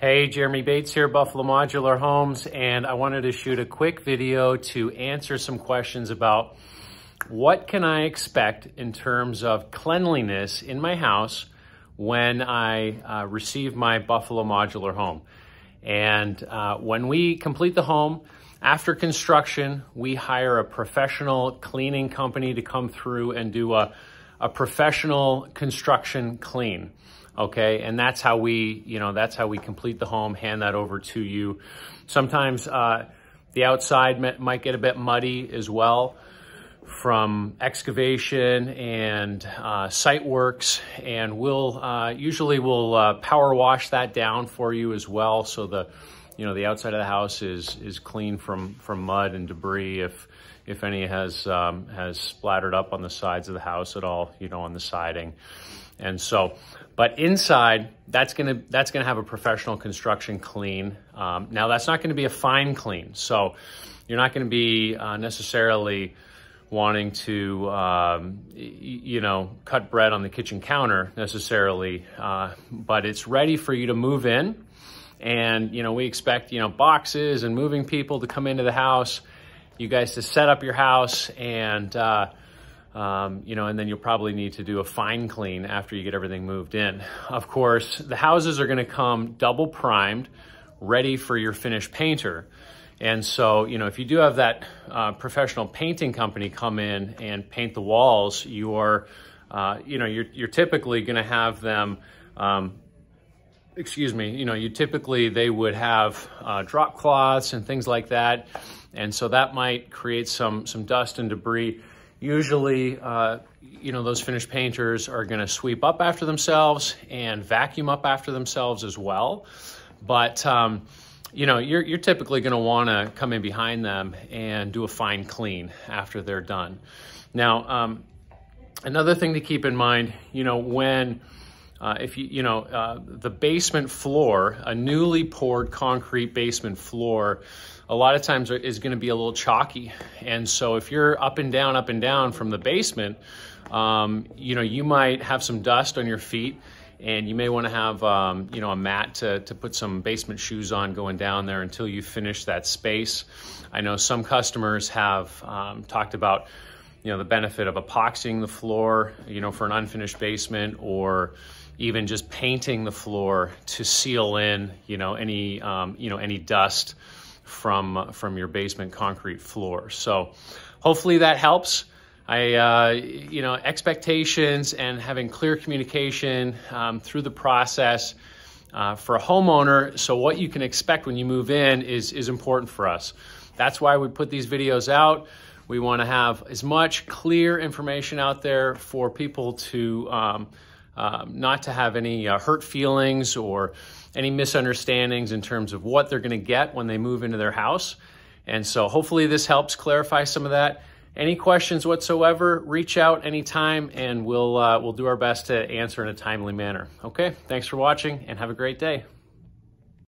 Hey, Jeremy Bates here, Buffalo Modular Homes, and I wanted to shoot a quick video to answer some questions about what can I expect in terms of cleanliness in my house when I receive my Buffalo Modular Home. And when we complete the home, after construction, we hire a professional cleaning company to come through and do a professional construction clean. Okay, and that's how we, that's how we complete the home, hand that over to you. Sometimes the outside might get a bit muddy as well from excavation and site works, and we'll usually we'll power wash that down for you as well, so the the outside of the house is clean from mud and debris if any has splattered up on the sides of the house at all, on the siding. And so, but inside, that's gonna have a professional construction clean. Now that's not gonna be a fine clean. So you're not gonna be necessarily wanting to, cut bread on the kitchen counter necessarily, but it's ready for you to move in. And, we expect, boxes and moving people to come into the house, you guys to set up your house, and, and then you'll probably need to do a fine clean after you get everything moved in. Of course, the houses are going to come double primed, ready for your finished painter. And so, if you do have that professional painting company come in and paint the walls, you're typically going to have them, they would have drop cloths and things like that. And so that might create some dust and debris. Usually, those finished painters are going to sweep up after themselves and vacuum up after themselves as well. But, you're typically going to want to come in behind them and do a fine clean after they're done. Now, another thing to keep in mind, if the basement floor, a newly poured concrete basement floor, a lot of times is going to be a little chalky. And so if you're up and down from the basement, you might have some dust on your feet, and you may want to have, a mat to put some basement shoes on going down there until you finish that space. I know some customers have talked about, the benefit of epoxying the floor, for an unfinished basement, or even just painting the floor to seal in, any dust from your basement concrete floor. So hopefully that helps. Expectations and having clear communication through the process for a homeowner. So what you can expect when you move in is important for us. That's why we put these videos out. We want to have as much clear information out there for people to not to have any hurt feelings or any misunderstandings in terms of what they're going to get when they move into their house. And so hopefully this helps clarify some of that. Any questions whatsoever, reach out anytime, and we'll do our best to answer in a timely manner. Okay, thanks for watching, and have a great day.